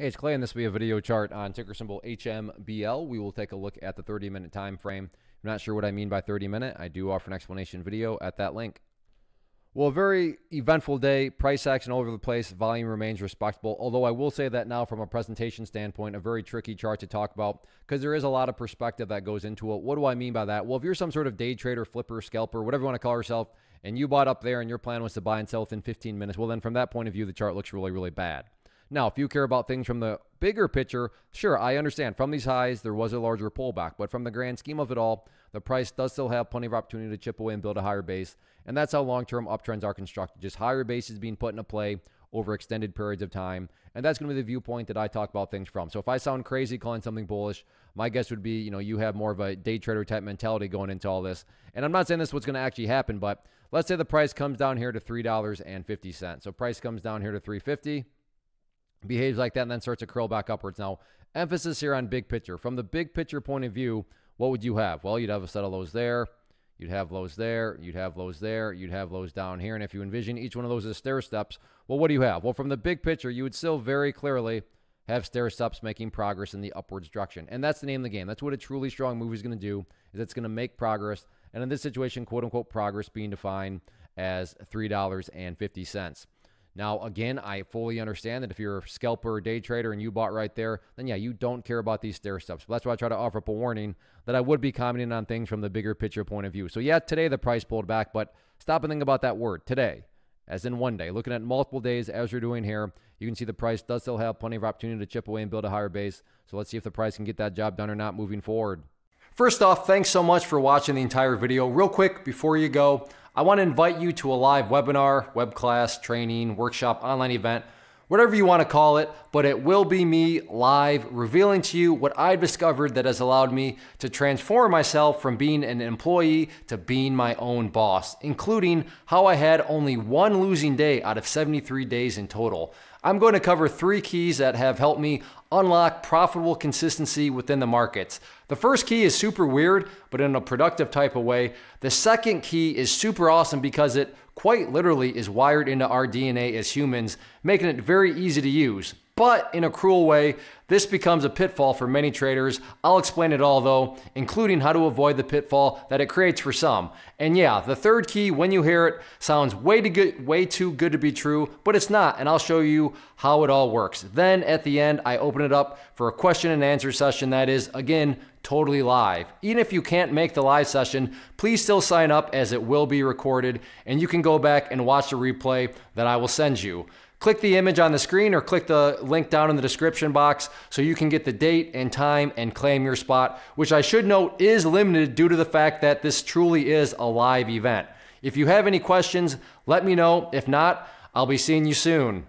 Hey, it's Clay, and this will be a video chart on ticker symbol HMBL. We will take a look at the 30-minute time frame. I'm not sure what I mean by 30-minute. I do offer an explanation video at that link. Well, a very eventful day. Price action all over the place. Volume remains respectable. Although I will say that now from a presentation standpoint, a very tricky chart to talk about because there is a lot of perspective that goes into it. What do I mean by that? Well, if you're some sort of day trader, flipper, scalper, whatever you want to call yourself, and you bought up there and your plan was to buy and sell within 15 minutes, well, then from that point of view, the chart looks really, really bad. Now, if you care about things from the bigger picture, sure, I understand. From these highs, there was a larger pullback. But from the grand scheme of it all, the price does still have plenty of opportunity to chip away and build a higher base. And that's how long-term uptrends are constructed. Just higher bases being put into play over extended periods of time. And that's going to be the viewpoint that I talk about things from. So if I sound crazy calling something bullish, my guess would be, you have more of a day trader type mentality going into all this. And I'm not saying this is what's going to actually happen, but let's say the price comes down here to $3.50. So price comes down here to $3.50. behaves like that and then starts to curl back upwards. Now, emphasis here on big picture. From the big picture point of view, what would you have? Well, you'd have a set of lows there. You'd have lows there. You'd have lows there. You'd have lows down here. And if you envision each one of those as stair steps, well, what do you have? Well, from the big picture, you would still very clearly have stair steps making progress in the upwards direction. And that's the name of the game. That's what a truly strong move is going to do, is it's going to make progress. And in this situation, quote unquote, progress being defined as $3.50. Now, again, I fully understand that if you're a scalper or day trader and you bought right there, then yeah, you don't care about these stair steps. But that's why I try to offer up a warning that I would be commenting on things from the bigger picture point of view. So yeah, today the price pulled back, but stop and think about that word, today, as in one day. Looking at multiple days as you're doing here, you can see the price does still have plenty of opportunity to chip away and build a higher base. So let's see if the price can get that job done or not moving forward. First off, thanks so much for watching the entire video. Real quick, before you go, I want to invite you to a live webinar, web class, training, workshop, online event, whatever you want to call it, but it will be me live revealing to you what I've discovered that has allowed me to transform myself from being an employee to being my own boss, including how I had only one losing day out of 73 days in total. I'm going to cover 3 keys that have helped me unlock profitable consistency within the markets. The first key is super weird, but in a productive type of way. The second key is super awesome because it quite literally is wired into our DNA as humans, making it very easy to use. But in a cruel way, this becomes a pitfall for many traders. I'll explain it all though, including how to avoid the pitfall that it creates for some. And yeah, the third key, when you hear it, sounds way too good to be true, but it's not, and I'll show you how it all works. Then at the end, I open it up for a question and answer session that is, again, totally live. Even if you can't make the live session, please still sign up as it will be recorded, and you can go back and watch the replay that I will send you. Click the image on the screen or click the link down in the description box so you can get the date and time and claim your spot, which I should note is limited due to the fact that this truly is a live event. If you have any questions, let me know. If not, I'll be seeing you soon.